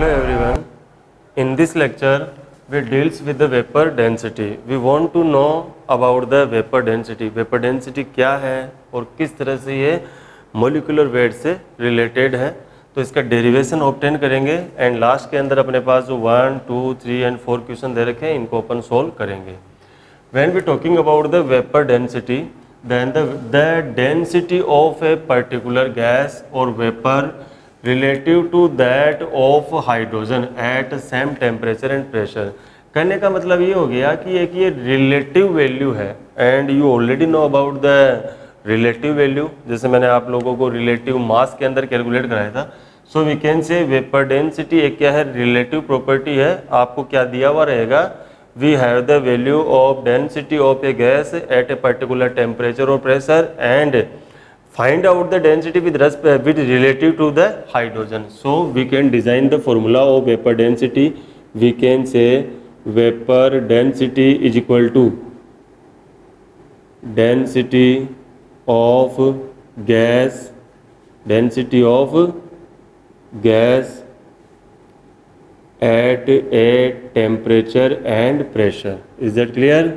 Hello everyone. In this lecture, we deals with the vapor density. We want to know about the vapor density. Vapor density क्या है और किस तरह से ये molecular weight से related है, तो इसका derivation obtain करेंगे and last के अंदर अपने पास जो 1, 2, 3 and 4 क्वेश्चन दे रखे हैं, इनको अपन solve करेंगे. When we talking about the vapor density, then the density of a particular gas or vapor relative to that of hydrogen at same temperature and pressure. कहने का मतलब ये हो गया कि एक ये relative value है and you already know about the relative value. जैसे मैंने आप लोगों को relative mass के अंदर calculate कराया था. So we can say vapor density एक क्या है relative property है. आपको क्या दिया हुआ रहेगा, we have the value of density of a gas at a particular temperature or pressure and find out the density with respect with relative to the hydrogen. So we can design the formula of vapor density. We can say vapor density is equal to density of gas at a temperature and pressure. Is that clear?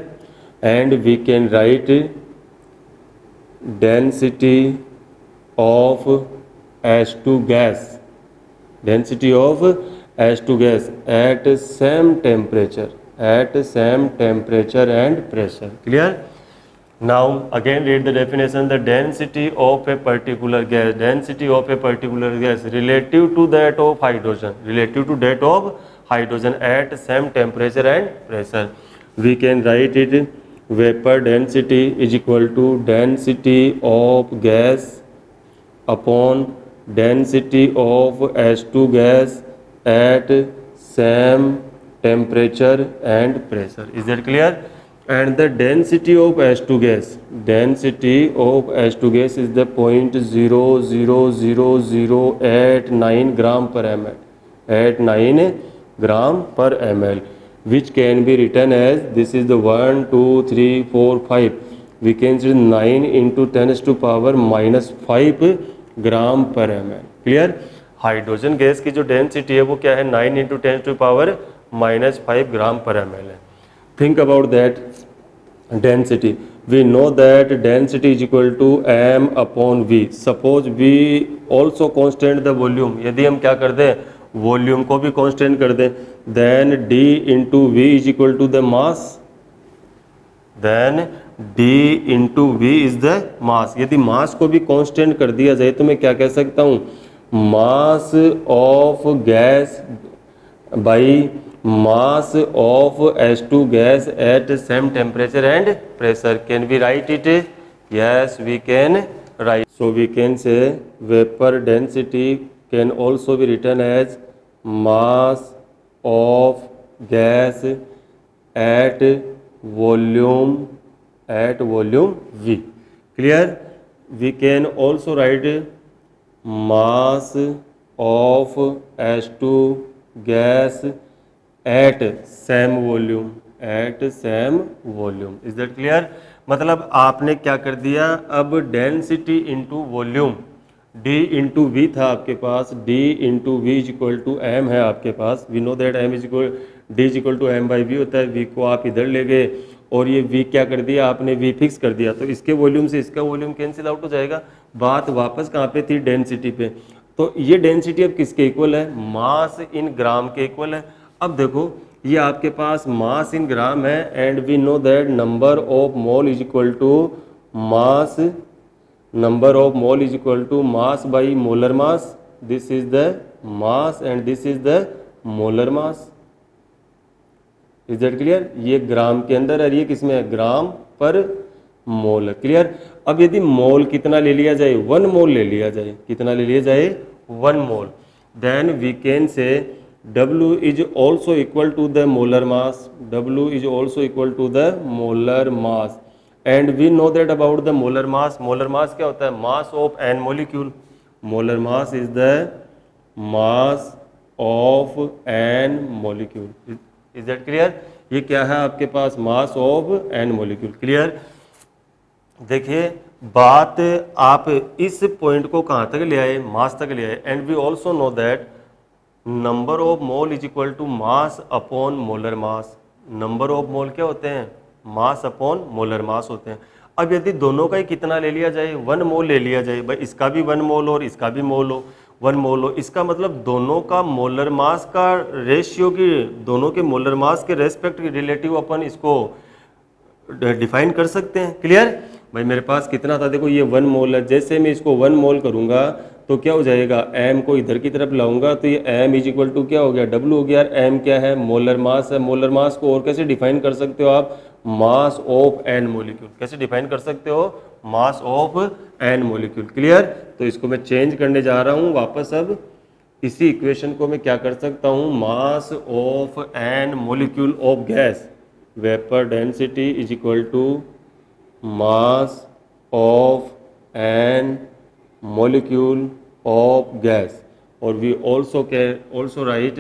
And we can write density of H2 gas at same temperature and pressure. Clear? Now again read the definition. The density of a particular gas relative to that of hydrogen at same temperature and pressure. We can write it vapor density is equal to density of gas upon density of H2 gas at same temperature and pressure. Is that clear? And the density of H2 gas is the 0.00089 gram per ml, which can be written as, this is the 1, 2, 3, 4, 5. We can say 9 × 10⁻⁻⁵ gram per ml. Clear? Hydrogen gas की जो density है वो क्या है, 9 × 10⁻⁻⁵ ग्राम per ml है. Think about that density. We know that density is equal to m/v. Suppose we also constant the volume, यदि हम क्या कर दें, वॉल्यूम को भी कांस्टेंट कर दें, then d into v is the mass. यदि मास को भी कांस्टेंट कर दिया जाए तो मैं क्या कह सकता हूँ, mass of gas by mass of H2 gas at same temperature and pressure. Can we write it? Yes we can write. So we can say vapour density can also be written as mass of gas at volume V. Clear? We can also write mass of H2 gas at same volume. Is that clear? मतलब आपने क्या कर दिया, अब density into volume, d into v था आपके पास, d into v is equal to M है आपके पास. We know that d is equal to m/v होता है. v को आप इधर ले गए और ये v क्या कर दिया आपने, v फिक्स कर दिया, तो इसके वॉल्यूम से इसका वॉल्यूम कैंसिल आउट हो जाएगा. बात वापस कहाँ पे थी, डेंसिटी पे. तो ये डेंसिटी अब किसके इक्वल है, मास इन ग्राम के इक्वल है. अब देखो ये आपके पास मास इन ग्राम है and we know that number of mole is equal to mass by molar mass. This is the mass and this is the molar mass. Is that clear? ये gram के अंदर और ये किसमें है, ग्राम पर मोल. Clear? अब यदि मोल कितना ले लिया जाए, 1 मोल ले लिया जाए, कितना ले लिया जाए, 1 mole, then we can say W is also equal to the molar mass. And we know that about the molar mass. Molar mass क्या होता है, mass of n molecule. Molar mass is the mass of n molecule. Is that clear? ये क्या है आपके पास, mass of n molecule. Clear? देखिए बात आप इस पॉइंट को कहाँ तक ले आए, मास तक ले आए. And we also know that number of mole is equal to mass upon molar mass. Number of mole क्या होते हैं? मास अपॉन मोलर मास होते हैं। अब यदि दोनों का ही कितना ले लिया जाए, 1 मोल ले लिया जाए, भाई इसका भी 1 मोल और इसका भी 1 मोल हो, इसका मतलब दोनों का मोलर मास का रेशियो की, दोनों के मोलर मास के रेस्पेक्ट की रिलेटिव अपन इसको डिफाइन कर सकते हैं। क्लियर भाई? मेरे पास कितना था, देखो ये 1 मोल है, जैसे मैं इसको 1 मोल करूँगा तो क्या हो जाएगा, m को इधर की तरफ लाऊंगा तो ये m इज इक्वल टू क्या हो गया, w हो गया। m क्या है? मोलर मास है। मोलर मास को और कैसे डिफाइन कर सकते हो आप? Mass of n molecule. कैसे डिफाइन कर सकते हो? Mass of n molecule. Clear? तो इसको मैं चेंज करने जा रहा हूँ वापस। अब इसी इक्वेशन को मैं क्या कर सकता हूँ, mass of n molecule of gas, vapour density is equal to mass of n molecule of gas, और we also can also write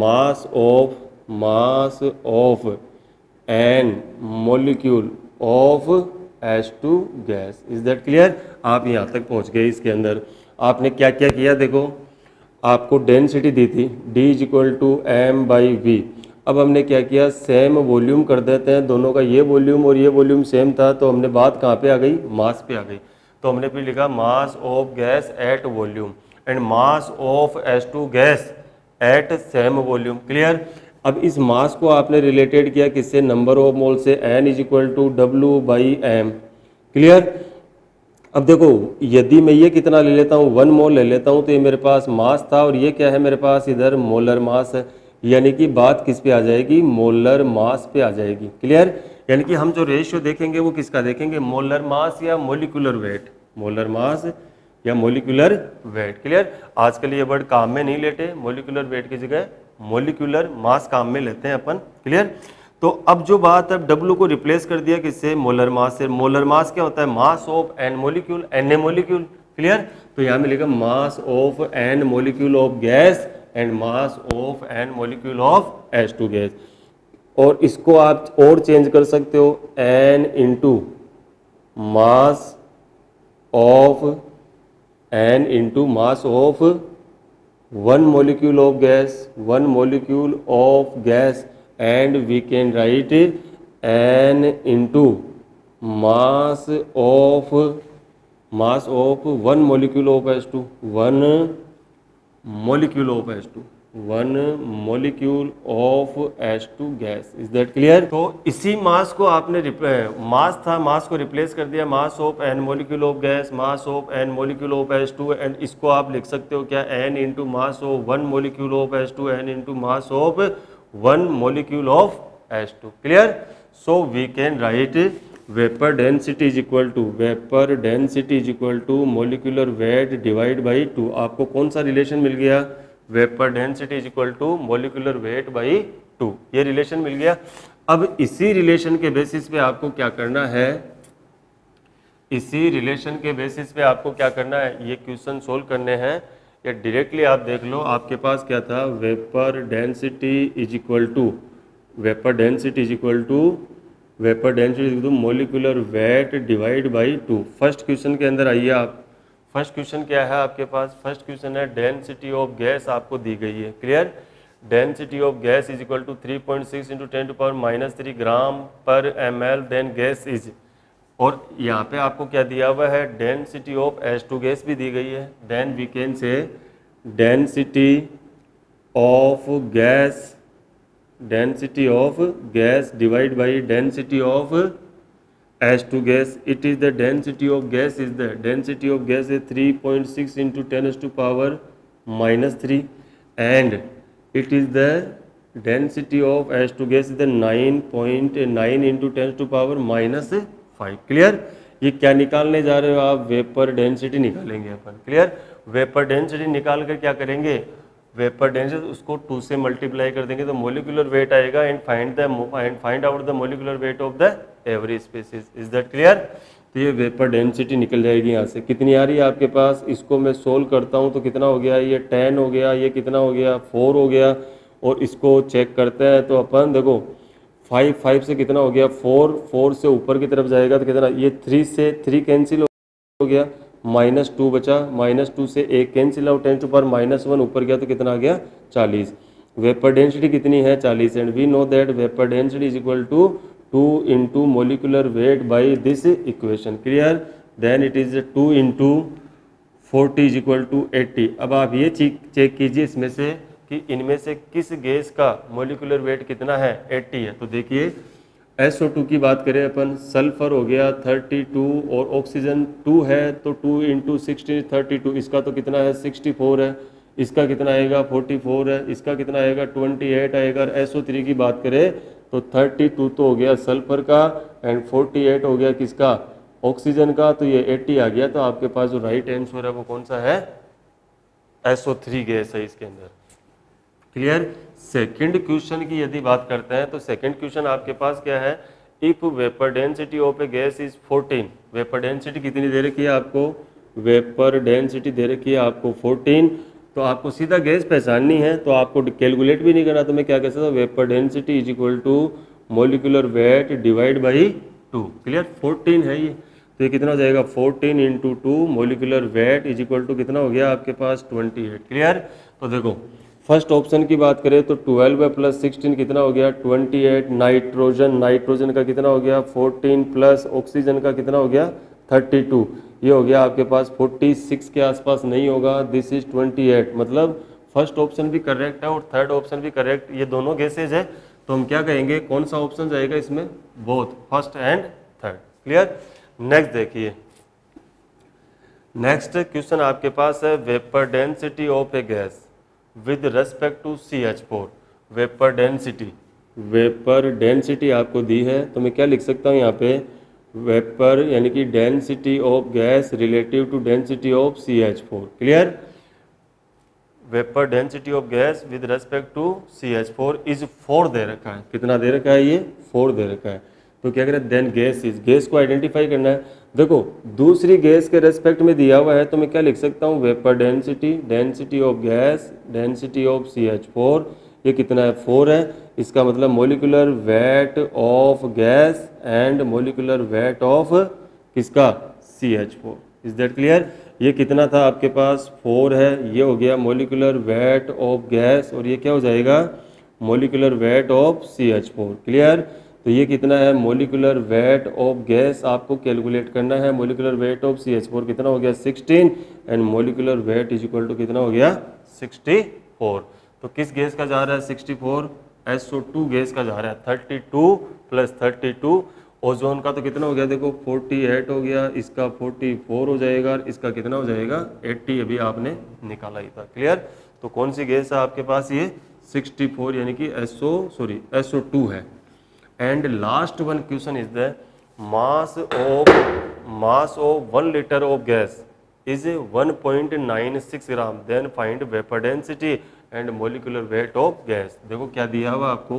mass of n molecule of H2 gas। is that clear? आप यहाँ तक पहुँच गए। इसके अंदर आपने क्या क्या किया, देखो आपको डेंसिटी दी थी d is equal to M by V. अब हमने क्या किया, सेम वॉल्यूम कर देते हैं दोनों का, ये वॉल्यूम और ये वॉल्यूम सेम था, तो हमने बात कहाँ पे आ गई, मास पे आ गई। तो हमने फिर लिखा mass of gas at volume and mass of H2 gas at same volume. Clear? अब इस मास को आपने रिलेटेड किया किससे, नंबर ऑफ मोल से, n is equal to W by M. Clear? अब देखो यदि मैं ये कितना ले लेता हूँ, 1 मोल ले लेता हूँ, तो ये मेरे पास मास था और ये क्या है मेरे पास, इधर मोलर मास है, यानी कि बात किस पे आ जाएगी, मोलर मास पे आ जाएगी। क्लियर? यानी कि हम जो रेशियो देखेंगे वो किसका देखेंगे, मोलर मास या मोलिकुलर वेट, मोलर मास या मोलिकुलर वेट। क्लियर? आजकल ये वर्ड काम में नहीं लेते, मोलिकुलर वेट की जगह मोलिकुलर मास काम में लेते हैं अपन। क्लियर? तो अब जो बात, अब डब्ल्यू को रिप्लेस कर दिया किससे, मोलर मास से। मोलर मास क्या होता है, mass of N molecule, N A molecule. Clear? तो यहाँ में लिखा mass of N molecule of gas and mass of N molecule of H2 gas. और इसको आप और चेंज कर सकते हो, N into mass of one molecule of gas, 1 molecule of gas, and we can write N into mass of 1 molecule of H2, 1 molecule of H2 gas. Is that clear? तो इसी मास को आपने, मास था, मास को रिप्लेस कर दिया mass of N molecule of gas, mass of N molecule of H2, and इसको आप लिख सकते हो क्या, n into mass of 1 molecule of H2, n into mass of 1 molecule of H2। Clear? So we can write vapour density is equal to molecular weight divide by 2। आपको कौन सा relation मिल गया, vapour density is equal to molecular weight by 2, ये relation मिल गया। अब इसी रिलेशन के बेसिस पे आपको क्या करना है, ये क्वेश्चन सोल्व करने हैं, या डायरेक्टली आप देख लो। आपके पास क्या था, vapour density is equal to molecular weight divide by 2। First question के अंदर आइए आप। फर्स्ट क्वेश्चन क्या है आपके पास, फर्स्ट क्वेश्चन है डेंसिटी ऑफ गैस आपको दी गई है। Clear? Density of gas is equal to 3.6 × 10⁻³ gram per ml, then gas is, और यहाँ पे आपको क्या दिया हुआ है, डेंसिटी ऑफ H2 गैस भी दी गई है। Then we can say density of gas divide by density of H2 gas. It is the density of gas, is the density of gas is 3.6 × 10⁻³ and it is the density of H2 gas is the 9.9 × 10⁻⁵। Clear? ये क्या निकालने जा रहे हो आप, vapour density निकालेंगे अपन। Clear? Vapour density निकाल कर क्या करेंगे, वेपर डेंसिटी उसको 2 से मल्टीप्लाई कर देंगे तो मोलिकुलर वेट आएगा, and find out the molecular weight of the average species. Is that clear? तो ये वेपर डेंसिटी निकल जाएगी यहाँ से। कितनी आ रही है आपके पास, इसको मैं सोल्व करता हूँ तो कितना हो गया, ये 10 हो गया, ये कितना हो गया, 4 हो गया, और इसको चेक करते हैं तो अपन देखो 5 से कितना हो गया, 4 से ऊपर की तरफ जाएगा तो कितना, ये 3 से 3 कैंसिल हो गया, माइनस टू बचा, माइनस टू से एक कैंसिल आउट, 10 टू पावर -1 ऊपर गया तो कितना आ गया 40। वेपर डेंसिटी कितनी है 40 and we know that vapour density is equal to 2 into molecular weight by this equation, clear? Then it is 2 into 40 is equal to 80। अब आप ये चेक कीजिए इसमें से कि इनमें से किस गैस का molecular weight कितना है 80 है। तो देखिए SO2 की बात करें अपन, सल्फर हो गया 32 और ऑक्सीजन 2 है तो 2 into 60 32, इसका तो कितना है 64 है, इसका कितना आएगा 44 है, इसका कितना आएगा 28 आएगा। और SO3 की बात करें तो 32 तो हो गया सल्फर का एंड 48 हो गया किसका ऑक्सीजन का, तो ये 80 आ गया। तो आपके पास जो राइट आंसर है वो कौन सा है, SO3 गैस है इसके अंदर, क्लियर। सेकंड क्वेश्चन की यदि बात करते हैं तो सेकंड क्वेश्चन आपके पास क्या है, if vapour density of a gas is 14, vapour density कितनी दे रखी है आपको, वेपर डेंसिटी दे रखी है आपको 14। तो आपको सीधा गैस पहचाननी है तो आपको कैलकुलेट भी नहीं करना, तो मैं क्या कह सकता हूँ vapour density is equal to molecular weight divide by 2, clear. 14 है ये, तो ये कितना हो जाएगा 14 into 2 molecular weight is equal to कितना हो गया आपके पास 28, क्लियर। तो देखो फर्स्ट ऑप्शन की बात करें तो 12 + 16 कितना हो गया 28, नाइट्रोजन का कितना हो गया 14 प्लस ऑक्सीजन का कितना हो गया 32, ये हो गया आपके पास 46 के आसपास नहीं होगा, दिस इज 28। मतलब फर्स्ट ऑप्शन भी करेक्ट है और थर्ड ऑप्शन भी करेक्ट, ये दोनों गैसेज है। तो हम क्या कहेंगे कौन सा ऑप्शन जाएगा इसमें, both first and third, clear. Next देखिए, नेक्स्ट क्वेश्चन आपके पास है vapour density of a gas with respect to CH4, vapour density आपको दी है। तो मैं क्या लिख सकता हूँ यहाँ पे, वेपर यानी कि density of gas relative to density of CH4, clear. Vapour density of gas with respect to CH4 is 4 दे रखा है, कितना दे रखा है ये 4 दे रखा है। तो क्या करें देन गैस को आइडेंटिफाई करना है। देखो दूसरी गैस के रेस्पेक्ट में दिया हुआ है तो मैं क्या लिख सकता हूँ, vapour density, density of gas, density of CH4 ये कितना है 4 है, इसका मतलब molecular weight of gas and molecular weight of किसका CH4, इज दैट क्लियर। ये कितना था आपके पास 4 है, ये हो गया मोलिकुलर वेट ऑफ गैस और ये क्या हो जाएगा molecular weight of CH4, clear. तो ये कितना है मोलिकुलर वेट ऑफ गैस आपको कैलकुलेट करना है, मोलिकुलर वेट ऑफ CH4 कितना हो गया 16 and molecular weight is equal to कितना हो गया 64। तो किस गैस का जा रहा है 64, SO2 गैस का जा रहा है 32 + 32, ओजोन का तो कितना हो गया देखो 48 हो गया, इसका 44 हो जाएगा और इसका कितना हो जाएगा 80 अभी आपने निकाला ही था, क्लियर। तो कौन सी गैस है आपके पास ये 64 यानी कि SO2 है। And last one question is the mass of 1 liter of gas is 1.96 grams, then find vapour density and molecular weight of gas. देखो क्या दिया हुआ आपको,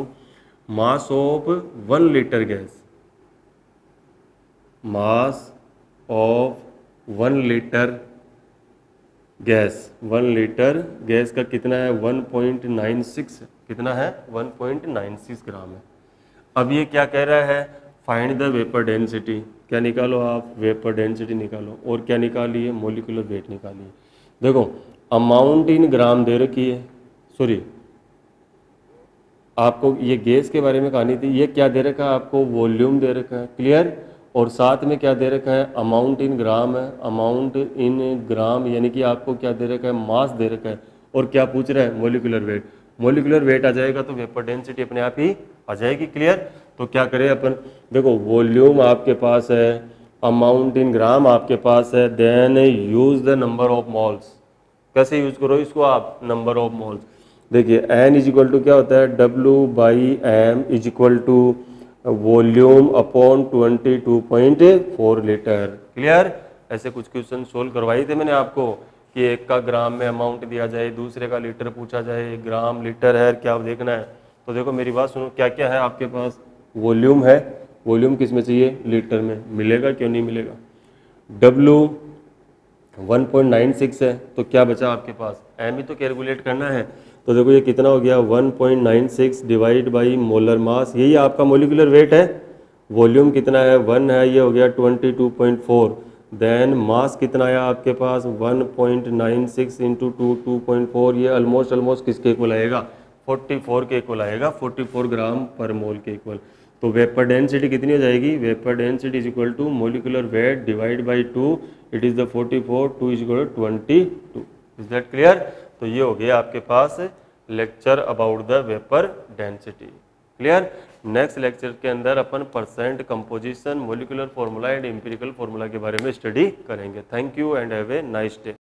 मास ऑफ 1 लीटर गैस का कितना है 1.96, कितना है 1.96 ग्राम है। अब ये क्या कह रहा है फाइंड द वेपर डेंसिटी, क्या निकालो आप वेपर डेंसिटी निकालो और क्या निकालिए मोलिकुलर वेट निकालिए। देखो अमाउंट इन ग्राम दे रखी है, सॉरी आपको ये गैस के बारे में कहानी थी, ये क्या दे रखा है आपको वॉल्यूम दे रखा है, क्लियर। और साथ में क्या दे रखा है अमाउंट इन ग्राम है, अमाउंट इन ग्राम यानी कि आपको क्या दे रखा है मास दे रखा है और क्या पूछ रहा है मोलिकुलर वेट, मोलिकुलर वेट आ जाएगा तो वेपर डेंसिटी अपने आप ही आ जाएगी, क्लियर। तो क्या करें अपन, देखो वॉल्यूम आपके पास है, अमाउंट इन ग्राम आपके पास है, then use the number of moles. कैसे यूज करो इसको आप, नंबर ऑफ मोल्स। देखिए N = क्या होता है W/M = volume upon 22.4 litre, clear. ऐसे कुछ क्वेश्चन सोल्व करवाए थे मैंने आपको कि एक का ग्राम में अमाउंट दिया जाए, दूसरे का लीटर पूछा जाए, ग्राम लीटर है क्या देखना है। तो देखो मेरी बात सुनो, क्या क्या है आपके पास, वॉल्यूम है, वॉल्यूम किस में चाहिए लीटर में, मिलेगा क्यों नहीं मिलेगा। W 1.96 है तो क्या बचा आपके पास, एम ही तो कैलकुलेट करना है। तो देखो ये कितना हो गया 1.96 डिवाइड बाई मोलर मास, यही आपका मोलिकुलर वेट है। वॉल्यूम कितना है 1 है, ये हो गया 22.4, देन मास कितना आया आपके पास 1.96 इंटू 2.4, ये ऑलमोस्ट किसके इक्वल आएगा 44 के इक्वल आएगा, 44 ग्राम पर मोल के इक्वल। तो वेपर डेंसिटी कितनी हो जाएगी, vapour density is equal to molecular weight divide by 2, it is the 44, 2 is equal 22, is that clear. तो ये हो गया आपके पास lecture about the vapour density, clear. Next lecture के अंदर अपन percent, composition, molecular formula and empirical formula के बारे में स्टडी करेंगे। Thank you and have a nice day.